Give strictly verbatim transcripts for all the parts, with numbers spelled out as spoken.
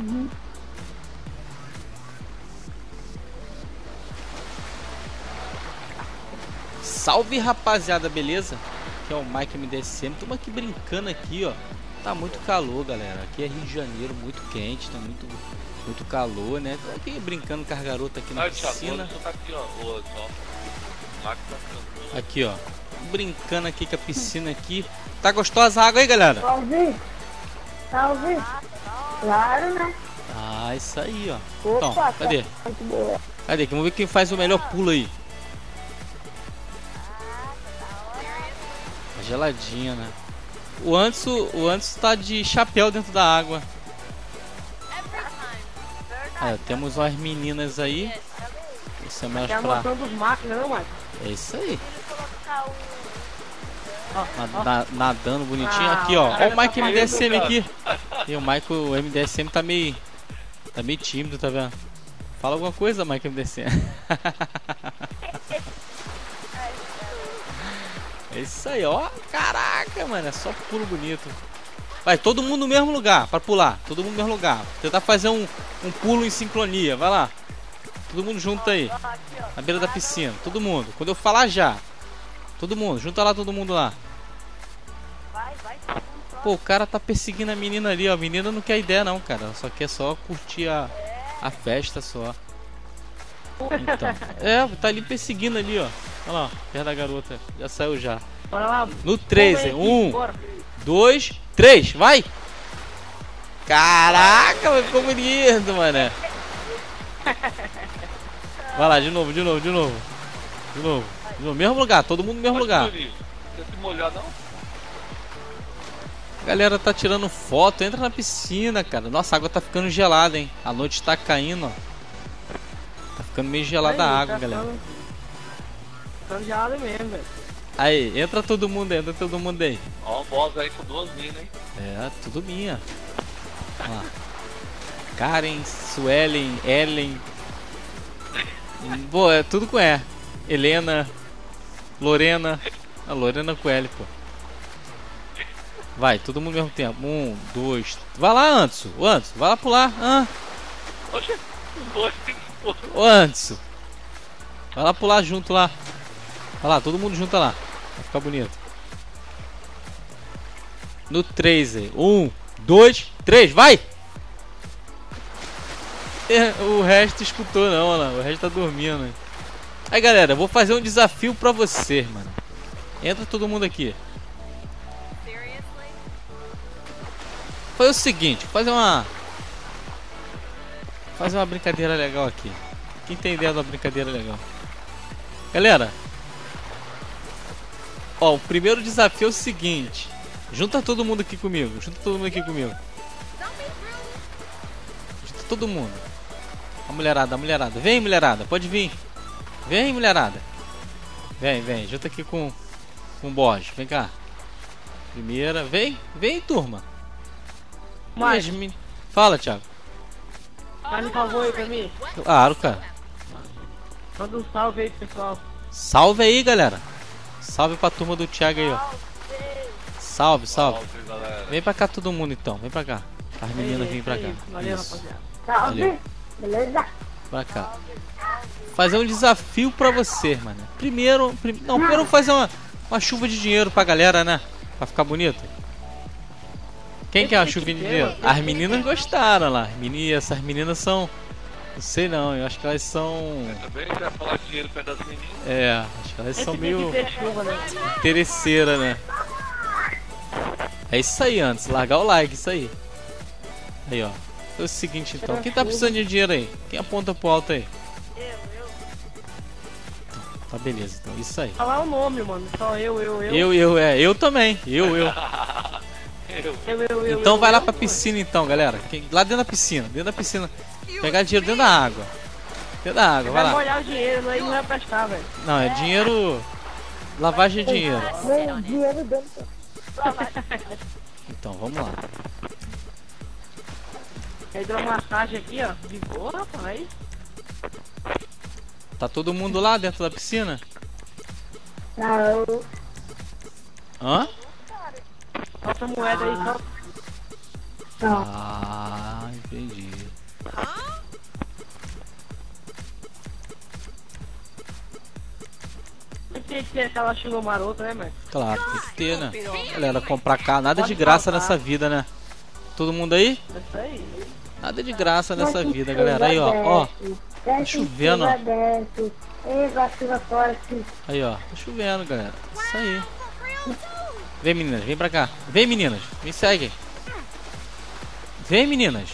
Uhum. Salve, rapaziada, beleza? Aqui é o Mike M D S M. Estamos aqui brincando aqui, ó. Tá muito calor, galera. Aqui é Rio de Janeiro, muito quente, tá muito, muito calor, né? Tô aqui brincando com as garotas aqui na ah, piscina. Tá aqui, ó. O, ó. Aqui, ó. Brincando aqui com a piscina aqui. Tá gostosa a água aí, galera? Salve! Salve! Claro, né? Ah, isso aí, ó. Opa, então, cadê? Cadê? Vamos ver quem faz o melhor pulo aí. Tá geladinha, né? O Ansu, o Ansu tá de chapéu dentro da água. Aí, temos umas meninas aí. Isso é mais pra... É isso aí. Na, nadando bonitinho. Aqui, ó. Olha o Mike M D S M aqui. E o Michael M D S M tá meio... Tá meio tímido, tá vendo? Fala alguma coisa, Mike M D S M. É isso aí, ó. Caraca, mano. É só pulo bonito. Vai, todo mundo no mesmo lugar pra pular. Todo mundo no mesmo lugar. Tentar fazer um, um pulo em sincronia. Vai lá. Todo mundo junto aí. Na beira da piscina. Todo mundo. Quando eu falar, já. Todo mundo. Junta lá, todo mundo lá. Pô, o cara tá perseguindo a menina ali, ó. A menina não quer ideia, não, cara. Ela só quer só curtir a, a festa só. Então. É, tá ali perseguindo ali, ó. Olha lá, perto da garota. Já saiu já. Bora lá. No três, hein? um, dois, três, vai! Caraca, ficou bonito, mané. Vai lá, de novo, de novo, de novo. De novo. No mesmo lugar, todo mundo no mesmo lugar. A galera tá tirando foto, entra na piscina, cara. Nossa, a água tá ficando gelada, hein? A noite tá caindo, ó. Tá ficando meio gelada a água, galera. Gelado mesmo, velho. Aí, entra todo mundo aí, entra todo mundo aí. Ó, boss aí com duas minas, hein? É, tudo minha. Ó. Karen, Suelen, Ellen. Boa, é tudo com E. Helena, Lorena. A Lorena com L, pô. Vai, todo mundo ao mesmo tempo. Um, dois. Vai lá, Anderson. O Anderson, vai lá pular. Ah. Oxe, o Anderson. Vai lá pular junto lá. Olha lá, todo mundo junta lá. Vai ficar bonito. No três aí. um, dois, três, vai! O resto escutou não, olha lá. O resto tá dormindo aí. Aí, galera, vou fazer um desafio pra você, mano. Entra todo mundo aqui. Foi o seguinte, fazer uma... Fazer uma brincadeira legal aqui. Quem tem ideia de uma brincadeira legal? Galera... Ó, o primeiro desafio é o seguinte. Junta todo mundo aqui comigo. Junta todo mundo aqui comigo. Junta todo mundo. A mulherada, a mulherada. Vem, mulherada. Pode vir. Vem, mulherada. Vem, vem. Junta aqui com, com o Borges. Vem cá. Primeira. Vem. Vem, turma. Mas... Me... Fala, Thiago. Faz um favor aí pra mim. Claro, cara. Manda um salve aí, pessoal. Salve aí, galera. Salve pra turma do Thiago aí, ó. Salve, salve. Vem pra cá todo mundo então, vem pra cá. As meninas vêm pra cá. Isso. Valeu. Beleza? Pra cá. Fazer um desafio pra você, mano. Primeiro, prim... não, primeiro fazer uma, uma chuva de dinheiro pra galera, né? Pra ficar bonito. Quem quer uma chuvinha de dinheiro? As meninas gostaram lá. As meninas, essas meninas são... Não sei não, eu acho que elas são... Eu também quero falar de dinheiro perto das meninas. É, acho que elas são meio... Interesseira, né? É isso aí, antes, largar o like, isso aí. Aí, ó. É o seguinte, então. Quem tá precisando de dinheiro aí? Quem aponta pro alto aí? Eu, eu. Tá, beleza, então. Isso aí. Falar o nome, mano. Só eu, eu, eu. Eu, eu, é. Eu também. Eu, eu. eu, eu, eu então eu, vai lá pra piscina, então, galera. Lá dentro da piscina. Dentro da piscina. Pegar dinheiro dentro da água. Dentro da água, vai lá. Vai molhar o dinheiro, aí não vai prestar, velho. Não, é dinheiro... Lavagem de dinheiro. Dinheiro dentro. Então, vamos lá. Aí dá uma massagem aqui, ó. De boa, rapaz. Tá todo mundo lá dentro da piscina? Não. Hã? Falta moeda aí, só. Ah, entendi. Hã? Tem que ter aquela chuva marota, né, mano? Claro, tem que ter, né? Galera, comprar carro, nada de graça nessa vida, né? Todo mundo aí? Nada de graça nessa vida, galera. Aí, ó, ó. Tá chovendo, ó. Aí, ó. Tá chovendo, galera. Isso aí. Vem, meninas, vem pra cá. Vem, meninas. Me segue. Vem, meninas.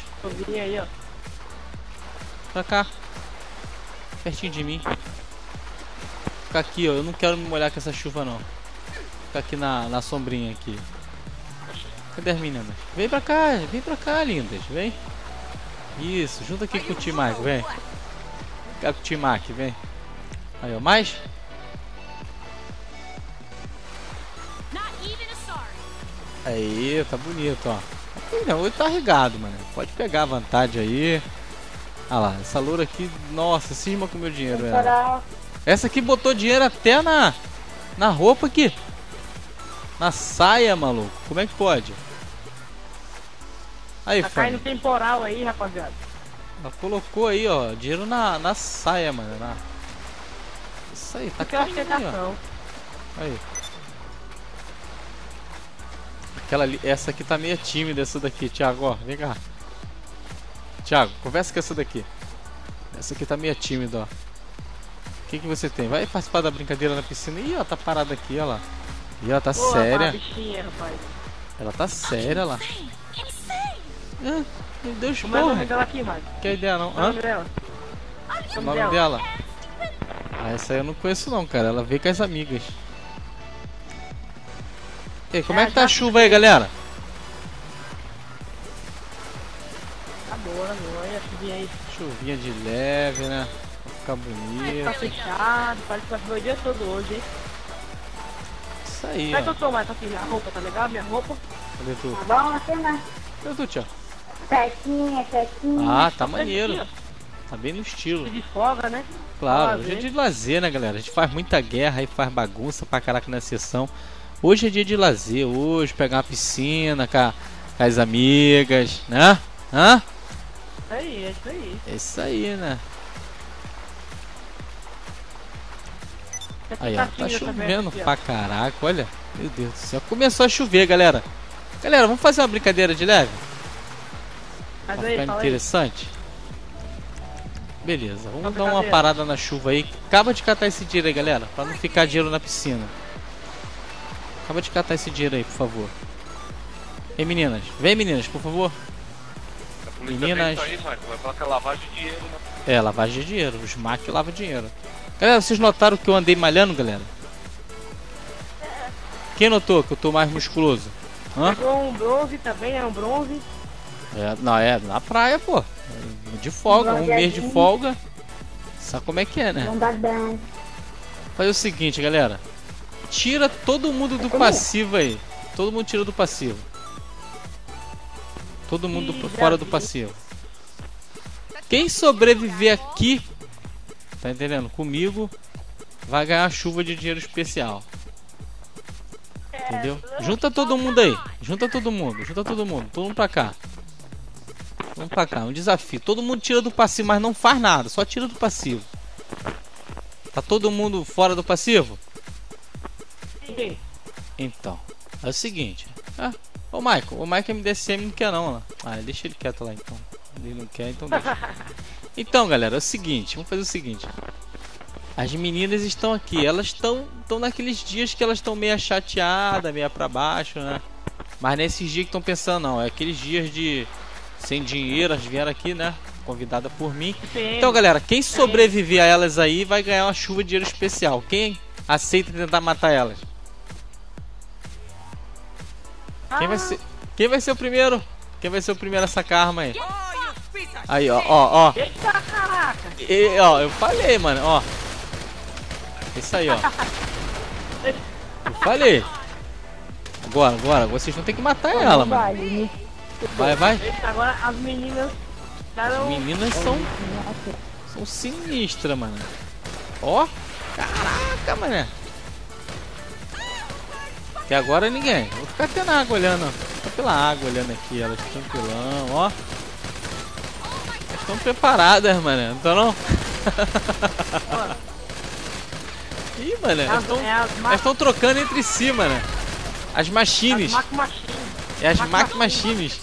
Vem aí, ó. Pra cá. Pertinho de mim. Ficar aqui, ó. Eu não quero me molhar com essa chuva, não. Ficar aqui na, na sombrinha aqui. Cadê as meninas? Vem pra cá, vem pra cá, lindas. Vem. Isso, junta aqui com o Tim Mac, vem. Fica com o Tim Mac, vem. Aí, ó, mais. Aí, tá bonito, ó. Hoje tá regado, mano. Pode pegar a vantagem aí. Ah lá, essa loura aqui, nossa, cisma com o meu dinheiro, velho. Essa aqui botou dinheiro até na, na roupa aqui. Na saia, maluco. Como é que pode? Aí, tá caindo temporal aí, rapaziada. Ela colocou aí, ó, dinheiro na, na saia, mano. Na... Isso aí, tá caindo aí, aí. Aquela ali, essa aqui tá meio tímida, essa daqui, Thiago, ó, vem cá. Thiago, conversa com essa daqui. Essa aqui tá meio tímida, ó. O que que você tem? Vai participar da brincadeira na piscina. Ih, ó, tá parada aqui, ó lá. Ih, ela tá Boa, séria. Bichinha, rapaz. Ela tá séria lá. Ah, meu Deus, como porra. É dela aqui, mano? Que ideia, não? O nome dela. O nome dela. dela. Ah, essa aí eu não conheço não, cara. Ela veio com as amigas. E aí, como é, é que tá a chuva aí, galera? Tá boa, boa. Olha a chuvinha aí. Chuvinha de leve, né? Vai ficar bonito. Tá fechado. Parece que vai chover o dia todo hoje, hein? Isso aí, como é que eu tô mais aqui? Minha roupa, tá legal? Minha roupa? Cadê tu? Tá bom, até mais. Cadê tu, Tiago? Certinha, certinha. Ah, tá maneiro. Tá bem no estilo. De folga, né? Claro, hoje é dia de lazer, né, galera? A gente faz muita guerra e faz bagunça pra caraca na sessão. Hoje é dia de lazer, hoje pegar uma piscina com, a, com as amigas, né? Hã? Isso aí, é isso aí. É isso aí, né? Aí, ó, tá chovendo pra caraca, olha. Meu Deus do céu, começou a chover, galera. Galera, vamos fazer uma brincadeira de leve? Mas aí, ficar interessante. Aí. Beleza, vamos dar uma parada na chuva aí. Acaba de catar esse dinheiro aí, galera, pra não ficar dinheiro na piscina. Acaba de catar esse dinheiro aí, por favor. Ei, meninas, vem, meninas, por favor. Meninas. Aí, vai falar lavagem de dinheiro, né? É, lavagem de dinheiro, os M A C lavam dinheiro. Galera, vocês notaram que eu andei malhando, galera? Quem notou que eu tô mais musculoso? Hã? Pegou um bronze também, é um bronze? É, não, é na praia, pô. De folga, um mês de folga. Sabe como é que é, né? Faz o seguinte, galera. Tira todo mundo do passivo aí. Todo mundo tira do passivo. Todo mundo do, fora do passivo. Quem sobreviver aqui... Tá entendendo? Comigo vai ganhar chuva de dinheiro especial. Entendeu? Junta todo mundo aí. Junta todo mundo. Junta todo mundo. Todo mundo pra cá. Vamos pra cá. Um desafio. Todo mundo tira do passivo, mas não faz nada. Só tira do passivo. Tá todo mundo fora do passivo? Sim. Então. É o seguinte. Ah, ô Michael. O Michael M D C M não quer não lá. Ah, deixa ele quieto lá então. Ele não quer, então deixa. Então, galera, é o seguinte, vamos fazer o seguinte. As meninas estão aqui, elas estão estão naqueles dias que elas estão meia chateada, meia pra baixo, né? Mas nesses dias que estão pensando, não, é aqueles dias de sem dinheiro, elas vieram aqui, né? Convidada por mim. Então, galera, quem sobreviver a elas aí vai ganhar uma chuva de dinheiro especial. Quem aceita tentar matar elas? Quem vai ser, quem vai ser o primeiro? Quem vai ser o primeiro a sacar arma aí? Aí, ó, ó, ó. Eita, caraca! E, ó, eu falei, mano, ó. Isso aí, ó. Eu falei. Agora, agora, vocês vão ter que matar não ela, vai, mano. Vai, vai. Agora as meninas... As meninas são... São sinistras, mano. Ó. Caraca, mano. Até agora ninguém. Vou ficar até na água olhando. Vou ficar pela água olhando aqui, elas tranquilão, ó. Estão preparadas, mané, não estão não? Ih, mané, é elas estão é trocando entre si, mané. As machines. As Mac-Machines. É as Mac-Machines.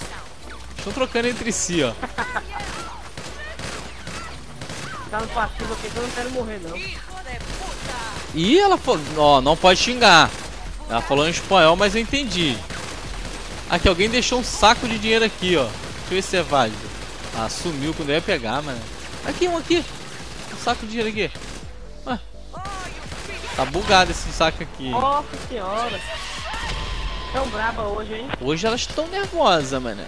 Estão trocando entre si, ó. Tá no passivo aqui, então eu não quero morrer, não. Ih, ela falou... Ó, não pode xingar. Ela falou em espanhol, mas eu entendi. Aqui, alguém deixou um saco de dinheiro aqui, ó. Deixa eu ver se é válido. Ah, sumiu quando eu ia pegar, mano. Aqui, um aqui. Um saco de dinheiro aqui. Ué. Tá bugado esse saco aqui. Nossa senhora. Tão braba hoje, hein? Hoje elas estão nervosas, mano.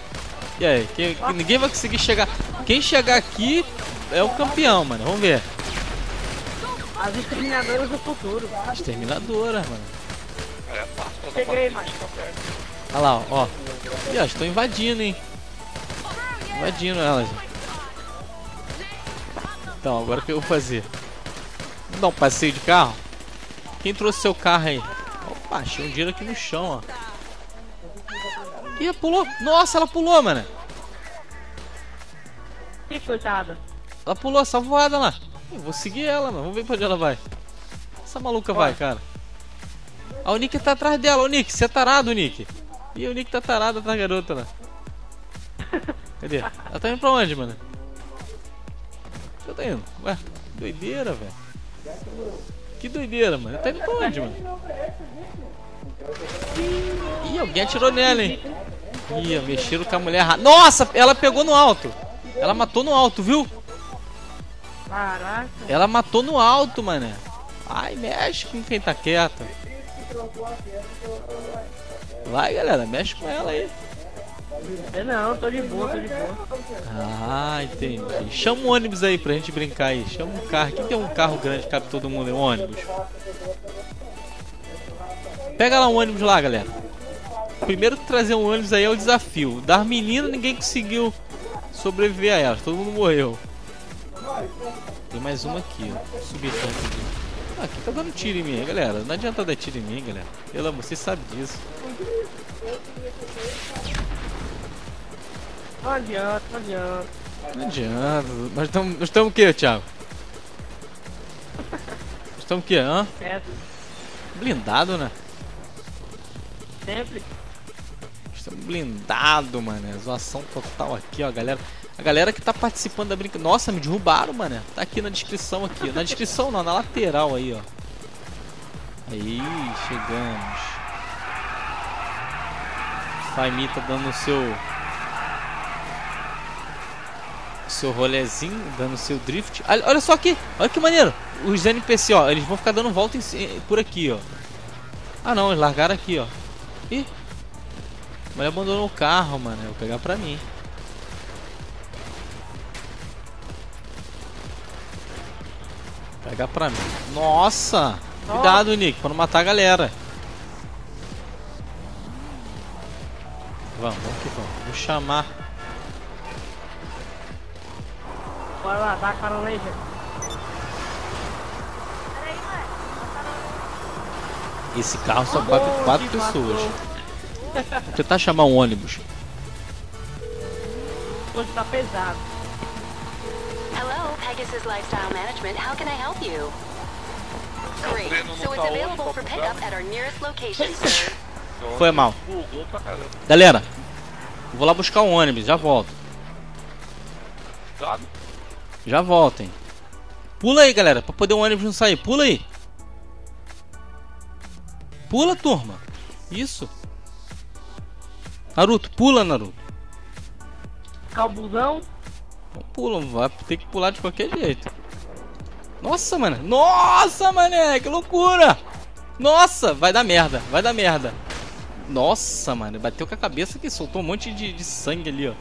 E aí? Quem, ninguém vai conseguir chegar. Quem chegar aqui é o campeão, mano. Vamos ver. As exterminadoras do futuro. Exterminadoras, mano. É, cheguei, mais. Olha lá, ó. E elas estão invadindo, hein? Invadindo elas. Então, agora o que eu vou fazer? Vamos dar um passeio de carro? Quem trouxe seu carro aí? Opa, achei um dinheiro aqui no chão, ó. Ih, pulou. Nossa, ela pulou, mano. Que coitada. Ela pulou, essa voada lá. Eu vou seguir ela, mano. Vamos ver pra onde ela vai. Essa maluca vai, cara. Ah, o Nick tá atrás dela. Ô, Nick, você é tarado, Nick. Ih, o Nick tá tarado atrás da garota lá. Cadê? Ela tá indo pra onde, mano? Ela tá indo? Ué, doideira, velho. Que doideira, mano. Ela tá indo pra onde, mano? Ih, alguém atirou nela, hein? Ih, mexeram com a mulher errada. Nossa, ela pegou no alto. Ela matou no alto, viu? Caraca. Ela matou no alto, mano. Ai, mexe com quem tá quieto. Vai, galera, mexe com ela aí. É não, tô de boa, tô de boa. Ah, entendi. Chama um ônibus aí pra gente brincar aí. Chama um carro. Aqui tem um carro grande que cabe todo mundo, é um ônibus. Pega lá um ônibus lá, galera. Primeiro que trazer um ônibus aí é o desafio. Das meninas ninguém conseguiu sobreviver a elas, todo mundo morreu. Tem mais uma aqui, ó. Subir aqui. Ah, aqui tá dando tiro em mim, galera. Não adianta dar tiro em mim, galera. Pelo amor, você sabe disso. Não adianta, não adianta. Não adianta. Nós estamos nós o que, Thiago? Nós estamos o que, hã? Blindado, né? Sempre. Estamos blindado, mano. Zoação total aqui, ó, galera. A galera que tá participando da brincadeira... Nossa, me derrubaram, mano. Tá aqui na descrição, aqui. Na descrição não, na lateral aí, ó. Aí, chegamos. Fai Mi tá dando o seu... O seu rolezinho, dando o seu drift. Olha só aqui, olha que maneiro. Os N P C, ó, eles vão ficar dando volta em... por aqui, ó. Ah não, eles largaram aqui, ó. Ih. A mulher abandonou o carro, mano. Eu vou pegar pra mim. Pegar pra mim. Nossa! Cuidado, oh. Nick, pra não matar a galera. Vamos, vamos que vamos. Vou chamar. Bora lá, dá a cara lá, gente. Esse carro só cabe oh, quatro pessoas. Vou tentar chamar um ônibus. Hoje tá pesado. Hello, Pegasus Lifestyle Management. How can I help you? Great. So it's available for pickup at our nearest location, sir. Foi mal. Galera, vou lá buscar um ônibus, já volto. Já voltem. Pula aí, galera, pra poder o ônibus não sair. Pula aí. Pula, turma. Isso. Naruto, pula, Naruto. Calbuzão. Pula, vai ter que pular de qualquer jeito. Nossa, mano. Nossa, mané, que loucura. Nossa, vai dar merda, vai dar merda. Nossa, mano, bateu com a cabeça que soltou um monte de, de sangue ali, ó.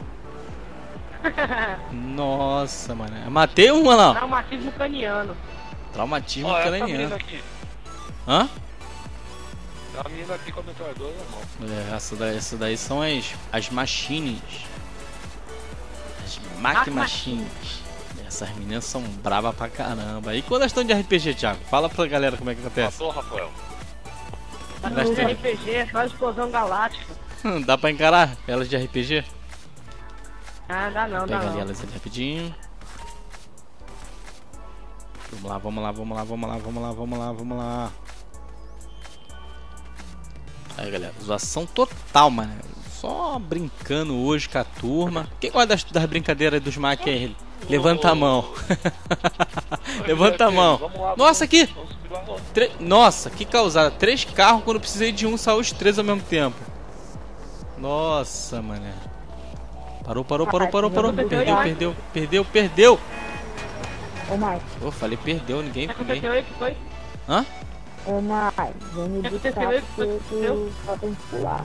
Nossa, mano. Matei uma lá. Traumatismo craniano. Traumatismo oh, craniano. Hã? A menina aqui com a metralhadora na mão. É, essa daí, essa daí são as, as machines. As Mac-Machines. Essas meninas são bravas pra caramba. E quando elas estão de R P G, Thiago? Fala pra galera como é que acontece. Passou, Rafael. Elas de R P G, é só explosão galáctica. Dá pra encarar elas de R P G? Ah, dá não, dá não. Pega ali elas ali rapidinho. Vamos lá, vamos lá, vamos lá, vamos lá, vamos lá, vamos lá, vamos lá. Aí, galera, zoação total, mano. Só brincando hoje com a turma. Quem gosta das, das brincadeiras dos Mac aí? Levanta a mão. Levanta a mão. Nossa, aqui. Tre... Nossa, que causada. Três carros quando eu precisei de um, saiu os três ao mesmo tempo. Nossa, mané. Parou, parou, parou, parou, parou. Perdeu, perdeu, perdeu, perdeu. Ô, Mike. Eu falei, perdeu, ninguém. O que aconteceu aí? O que foi? Hã? Ô, Mike, vamos buscar tudo pra pular.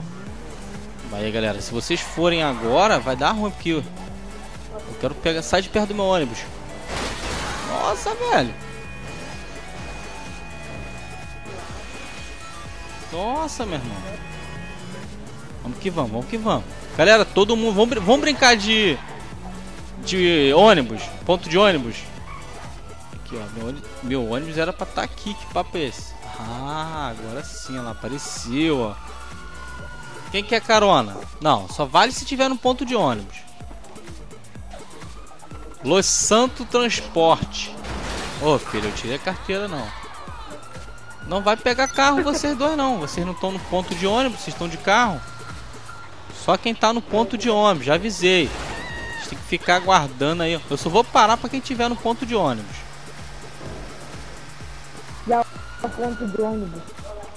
Vai aí, galera. Se vocês forem agora, vai dar ruim, porque eu quero pegar. Sai de perto do meu ônibus. Nossa, velho. Nossa, meu irmão. Vamos que vamos, vamos que vamos. Galera, todo mundo, vamos, vamos brincar de de ônibus, ponto de ônibus. Aqui, ó, meu ônibus, meu ônibus era pra estar aqui, que papo é esse? Ah, agora sim, ela apareceu, ó. Quem quer carona? Não, só vale se tiver no ponto de ônibus. Los Santo Transporte. Ô, filho, eu tirei a carteira, não. Não vai pegar carro vocês dois não. Vocês não estão no ponto de ônibus, vocês estão de carro. Só quem tá no ponto de ônibus, já avisei. Vocês tem que ficar aguardando aí. Eu só vou parar pra quem tiver no ponto de ônibus. Já é o ponto de ônibus.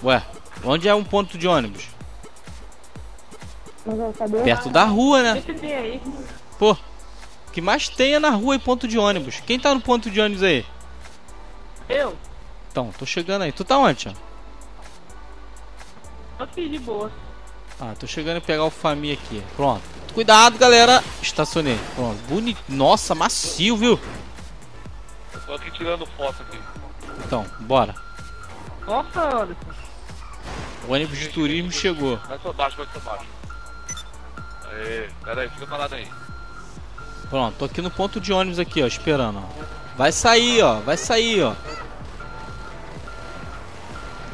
Ué, onde é um ponto de ônibus? Perto da rua, né? Pô, o que mais tem é na rua e ponto de ônibus. Quem tá no ponto de ônibus aí? Eu. Então, tô chegando aí. Tu tá onde, ó? Tô aqui de boa. Ah, tô chegando a pegar o Fai Mi aqui. Pronto. Cuidado, galera. Estacionei. Pronto. Bonito. Nossa, macio, viu? Eu tô aqui tirando foto aqui. Então, bora. Nossa, Anderson. O ônibus de turismo chegou. Vai pra baixo, vai pra baixo. Aê, pera aí, fica parado aí. Pronto, tô aqui no ponto de ônibus aqui, ó, esperando, ó. Vai sair, ó. Vai sair, ó.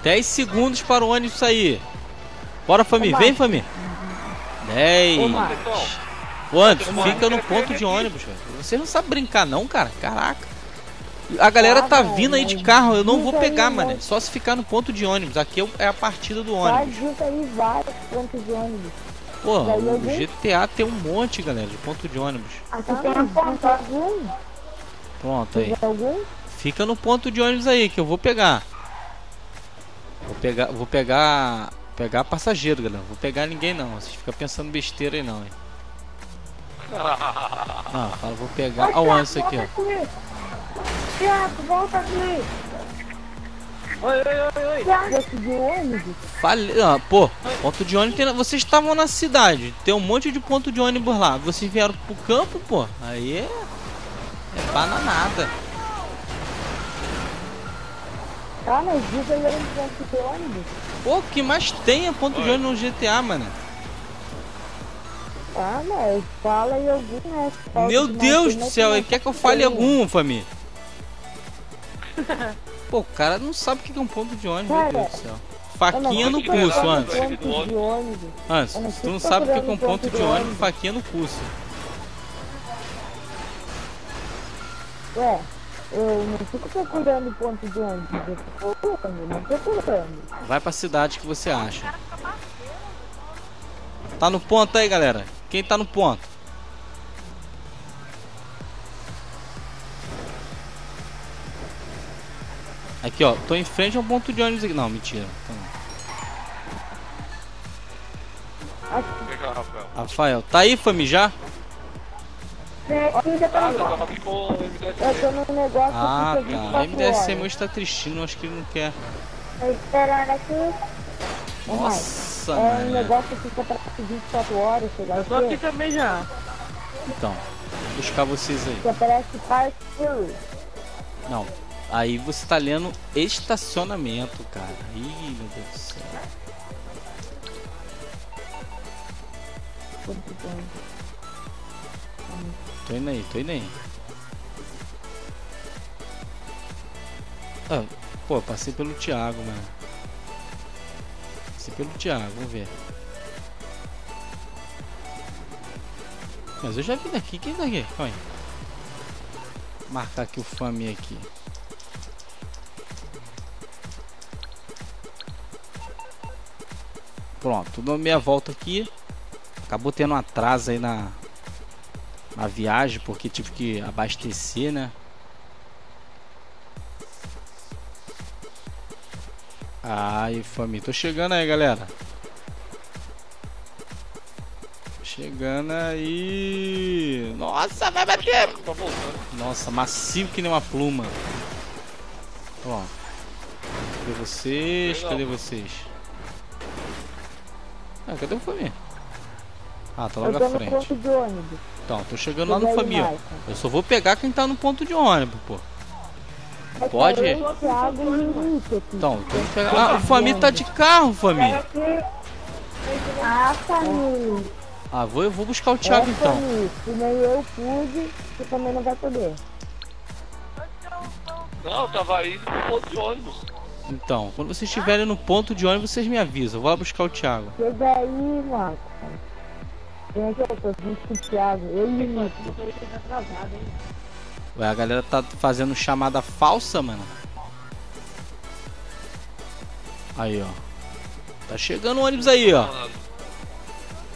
dez segundos para o ônibus sair. Bora, família. Vem, família. dez. O Anderson, fica no ponto de ônibus, velho. Você não sabe brincar não, cara. Caraca. A galera tá vindo aí de carro. Eu não vou pegar, mano. Só se ficar no ponto de ônibus. Aqui é a partida do ônibus. Vai junto aí vários pontos de ônibus. Pô, o G T A tem um monte, galera, de ponto de ônibus. Pronto, aí. Fica no ponto de ônibus aí, que eu vou pegar. Vou pegar, vou pegar, pegar passageiro, galera. Vou pegar ninguém não. Vocês ficam pensando besteira aí não, hein? Ah, fala, vou pegar. Olha o Ansu aqui, ó. Thiago, volta aqui. Oi, oi, oi, oi. Ponto de ônibus. Falei, ah, pô, ponto de ônibus. Vocês estavam na cidade. Tem um monte de ponto de ônibus lá. Vocês vieram pro campo, pô. Aí é, é bananada. Ah, mas diz aí um ponto de ônibus. Pô, o que mais tem é ponto de ônibus no G T A, mano. Ah, mas fala aí algum, né? Fala. Meu Deus do céu, ele quer que eu fale algum, família. Pô, o cara não sabe o que é um ponto de ônibus, cara, meu Deus do céu. Faquinha não, no pulso, antes. Antes, tu não sabe o que é um ponto de ônibus, faquinha no pulso. Ué. Eu não fico procurando ponto de ônibus, eu fico procurando, não procurando. Vai pra cidade que você acha. Tá no ponto aí, galera? Quem tá no ponto? Aqui, ó, tô em frente a um ponto de ônibus aqui. Não, mentira. Rafael, tá aí, família, já? Eu tô no negócio. Ah, cara, M D S M hoje tá tristinho, acho que ele não quer. Tô esperando aqui. Nossa, mano. É um negócio que fica pra vinte e quatro horas, sei lá. Eu tô aqui também já. Então, vou buscar vocês aí. Que aparece parque. Não, aí você tá lendo estacionamento, cara. Ih, meu Deus do céu. Tô indo aí, tô indo aí. Ah, pô, passei pelo Thiago, mano. Passei pelo Thiago, vamos ver. Mas eu já vim daqui, quem tá aqui? Olha. Marcar aqui o Fami aqui. Pronto, dou minha volta aqui. Acabou tendo um atraso aí na, na viagem, porque tive que abastecer, né? Aí, família, tô chegando aí, galera. Chegando aí. Nossa, vai bater. Nossa, macio que nem uma pluma. Ó. Cadê vocês? Cadê vocês? Ah, cadê o Fami? Ah, tá logo à frente. Então, tô chegando lá no Fami. Eu só vou pegar quem tá no ponto de ônibus, pô. Pode? Então, tem que pegar. Ah, o Fami tá de carro, Fami. Ah, Fami. Ah, vou, eu vou buscar o Thiago, então. Se nem eu pude, você também não vai poder. Não, tava indo no ponto de ônibus. Então, quando vocês estiverem no ponto de ônibus, vocês me avisam. Eu vou lá buscar o Thiago. Chega aí, Marcos. Vem aqui, eu tô junto com o Thiago. Eu e o Nick. Ué, a galera tá fazendo chamada falsa, mano. Aí, ó. Tá chegando o ônibus aí, ó.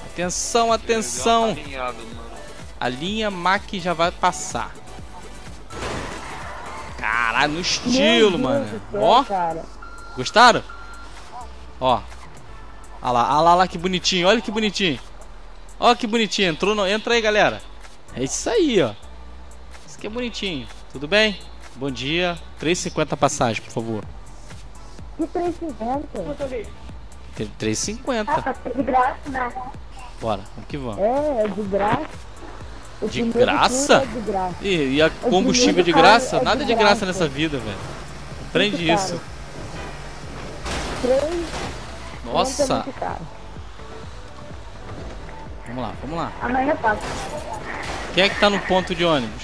Atenção, atenção! A linha M A C S já vai passar. Caralho, no estilo, mano. Ó, gostaram? Ó, olha lá, olha lá, lá que bonitinho, olha que bonitinho. Ó, que bonitinho, entrou, no... entra aí, galera. É isso aí, ó. Isso aqui é bonitinho, tudo bem? Bom dia, três e cinquenta passagem, por favor. Que três e cinquenta? três e cinquenta. Ah, tá de graça, né? Bora, vamos que vamos. É, é de graça. O de graça? É de graça. E, e a combustível de graça? É de Nada é de graça, graça nessa vida, velho. Aprende isso. Três. Nossa. Vamos lá, vamos lá. Amanhã passa. Quem é que tá no ponto de ônibus?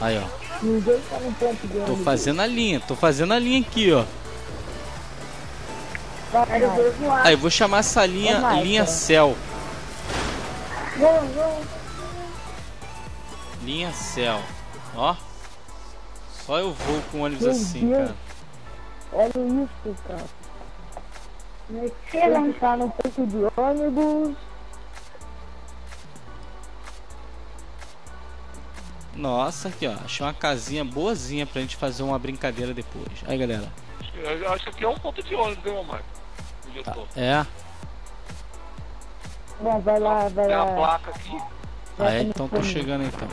Aí, ó. Ninguém tá no ponto de ônibus. Tô fazendo a linha, tô fazendo a linha aqui, ó. Aí, ah, eu vou chamar essa linha, é linha é. Céu. Não, não. Linha Céu. Ó. Só eu vou com ônibus Meu assim, Deus. Cara. Olha isso, cara. Você não tá no ponto de ônibus. Nossa, aqui, ó. Achei uma casinha boazinha pra gente fazer uma brincadeira depois. Aí, galera. Eu acho que é um ponto de ônibus, né, Marcos? Tá. É. Bom, vai lá, vai lá. Tem a placa aqui. Ah, é, então tô chegando então.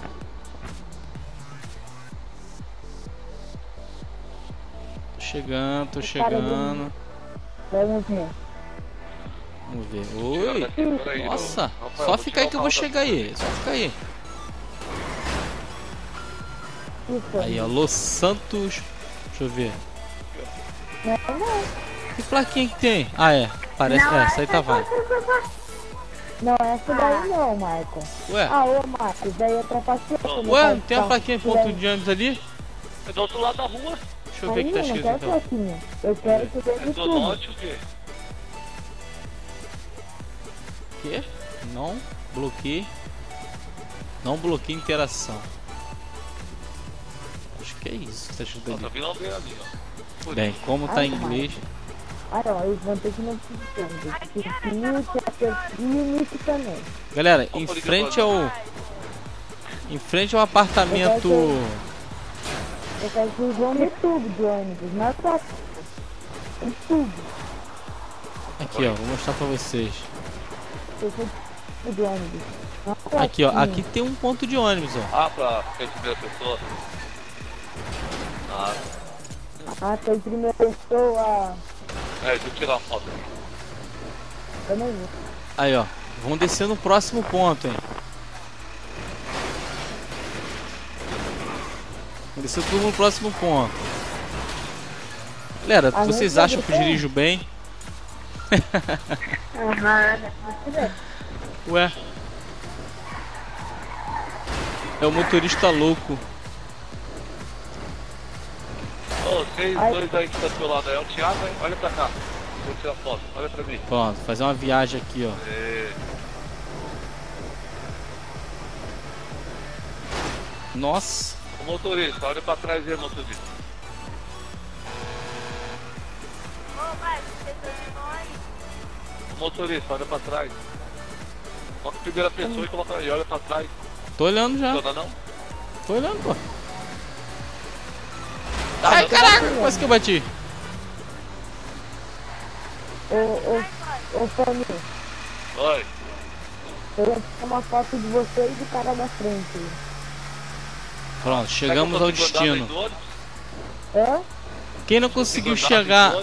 Tô chegando, tô chegando. Vamos ver. Vamos ver. Oi! Nossa! Só fica aí que eu vou chegar aí. Só fica aí. Aí, ó, Los Santos. Deixa eu ver. Que plaquinha que tem? Ah, é. Parece que essa aí tá válida. Não, essa daí não, Michael. Ué? Ah, ô, Marcos, daí é pra passeio. Ué, não tem a plaquinha de ponto de ônibus ali? É do outro lado da rua. Deixa eu ver o que tá escrito então. Eu quero que eu veja tudo. O quê? Quê? Não bloqueie. Não bloqueie interação. Acho que é isso que tá escrito ali. Tá vindo alguém ali, ó. Bem, como tá em inglês. Galera, em frente ao. Em frente ao apartamento. Aqui, ó, vou mostrar pra vocês. Aqui, ó, aqui tem um ponto de ônibus, ó. Ah, pra receber a pessoa. Ah. Ah, tem primeira pessoa. É, deixa eu tirar a foto. Eu não vi. Aí, ó. Vamos descer no próximo ponto, hein. Vamos descer tudo no próximo ponto. Galera, a vocês acham que eu dirijo bem? Ué. É o motorista louco. Vocês dois aí que tá do seu lado, é o Thiago, hein? Olha pra cá, vou tirar foto, olha pra mim. Pronto, fazer uma viagem aqui, ó. É. Nossa. O motorista, olha pra trás aí, motorista. O motorista, olha pra trás. Coloca a primeira pessoa hum. e coloca aí, olha pra trás. Tô olhando já. Não dá, não? Tô olhando, pô. Tá, ai, caraca, quase que eu bati. Ô, ô, ô, Fami. Oi. Eu vou tirar uma foto de você e do cara da frente. Pronto, chegamos ao destino. É? Quem não conseguiu chegar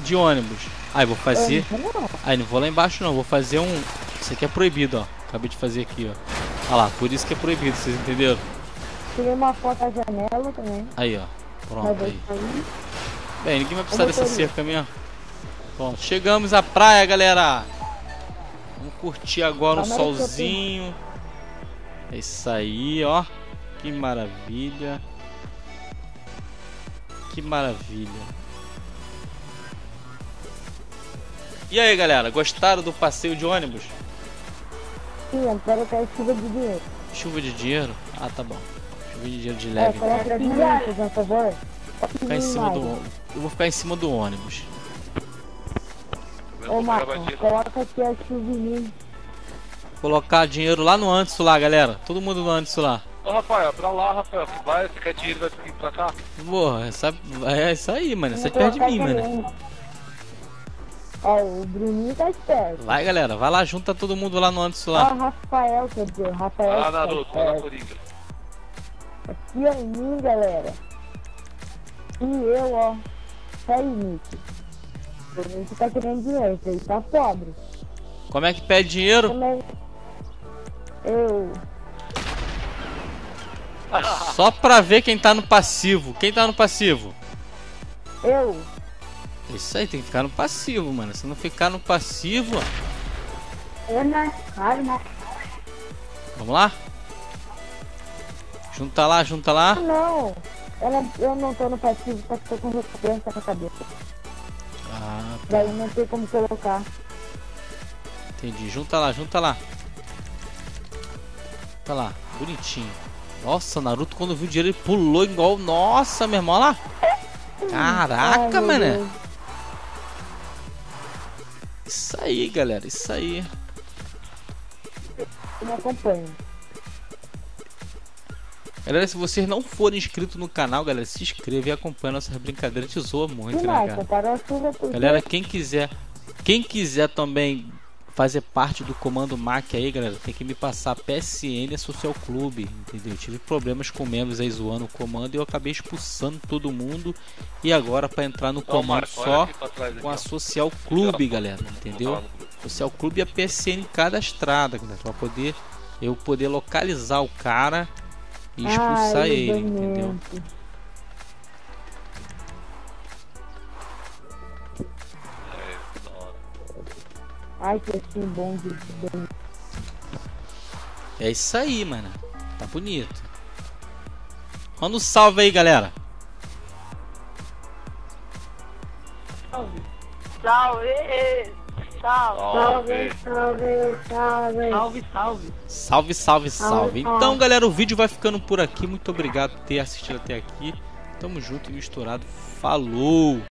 de ônibus? Aí, ah, vou fazer. Aí, ah, não vou lá embaixo, não. Vou fazer um. Isso aqui é proibido, ó. Acabei de fazer aqui, ó. Olha lá, por isso que é proibido, vocês entenderam? Tirei uma foto da janela também. Aí, ó. Pronto, aí. Bem, ninguém vai precisar dessa cerca mesmo. Bom, chegamos à praia, galera. Vamos curtir agora um solzinho. É isso aí, ó. Que maravilha. Que maravilha. E aí, galera, gostaram do passeio de ônibus? Sim, eu quero ter chuva de dinheiro. Chuva de dinheiro? Ah, tá bom. Chuva de dinheiro de leve. Vou ficar em cima do Eu vou ficar em cima do ônibus. Ô, Marcos, coloca aqui a chuvinha. Colocar dinheiro lá no Anderson lá, galera. Todo mundo no Anderson lá. Ô, Rafael, pra lá, Rafael. Você vai, você quer dinheiro, vai vir pra cá? Porra, essa, é isso aí, mano. Você perde de mim, mano. Ó, o Bruninho tá esperto. Vai, galera. Vai lá, junta todo mundo lá no Anderson lá. Ó, Rafael, quer dizer, Rafael. Ah, Naruto, vai na Coringa. Aqui é mim, galera. E eu, ó. Fai Mi. A gente tá querendo dinheiro, você tá pobre. Como é que pede dinheiro? Eu. Só pra ver quem tá no passivo. Quem tá no passivo? Eu. Isso aí, tem que ficar no passivo, mano. Se não ficar no passivo. Eu não, claro, não. Vamos lá? Junta lá, junta lá. Não, não. Eu não tô no passivo porque tô com recompensa na cabeça. Ah, tá. Daí não sei como colocar. Entendi, junta lá, junta lá. Tá lá, bonitinho. Nossa, Naruto quando viu o dinheiro ele pulou igual. Nossa, meu irmão, olha lá. Caraca, ai, mané. Isso aí, galera, isso aí. Eu me acompanho. Galera, se vocês não forem inscritos no canal, galera, se inscreva e acompanha nossas brincadeiras. Te zoa muito, né, cara? Galera, quem quiser, quem quiser também fazer parte do comando M A C aí, galera, tem que me passar P S N Social Clube, entendeu? Eu tive problemas com membros aí zoando o comando e eu acabei expulsando todo mundo. E agora para entrar no comando só com a Social Clube, galera, entendeu? Social Clube e a P S N cadastrada, galera, para poder eu poder localizar o cara e expulsar ai, ele, entendeu? Ai, que assim bom de bem. É isso aí, mano. Tá bonito. Manda um salve aí, galera. Salve. Salve. Salve, salve, salve, salve, salve, salve, salve, salve. Então, galera, o vídeo vai ficando por aqui. Muito obrigado por ter assistido até aqui. Tamo junto e misturado. Falou!